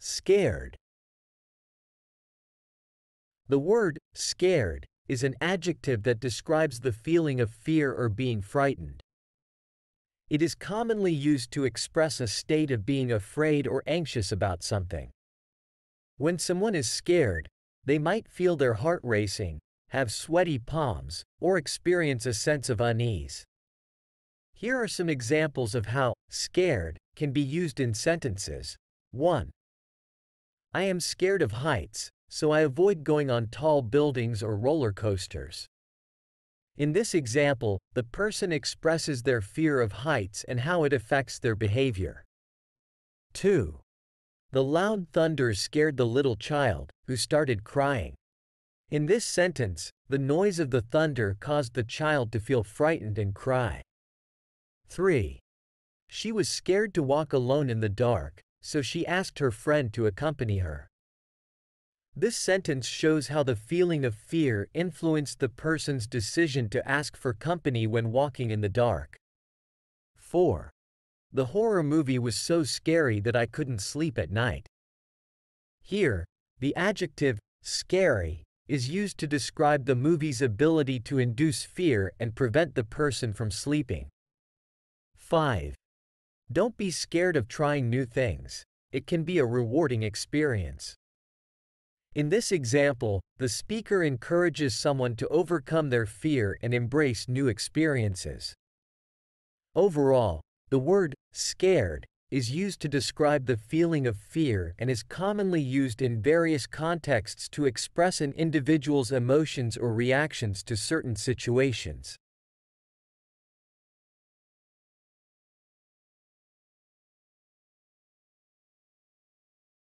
Scared. The word scared is an adjective that describes the feeling of fear or being frightened. It is commonly used to express a state of being afraid or anxious about something. When someone is scared, they might feel their heart racing, have sweaty palms, or experience a sense of unease. Here are some examples of how scared can be used in sentences. 1. I am scared of heights, so I avoid going on tall buildings or roller coasters. In this example, the person expresses their fear of heights and how it affects their behavior. 2. The loud thunder scared the little child, who started crying. In this sentence, the noise of the thunder caused the child to feel frightened and cry. 3. She was scared to walk alone in the dark, so she asked her friend to accompany her. This sentence shows how the feeling of fear influenced the person's decision to ask for company when walking in the dark. 4. The horror movie was so scary that I couldn't sleep at night. Here, the adjective scary is used to describe the movie's ability to induce fear and prevent the person from sleeping. 5. Don't be scared of trying new things. It can be a rewarding experience. In this example, the speaker encourages someone to overcome their fear and embrace new experiences. Overall, the word scared is used to describe the feeling of fear and is commonly used in various contexts to express an individual's emotions or reactions to certain situations.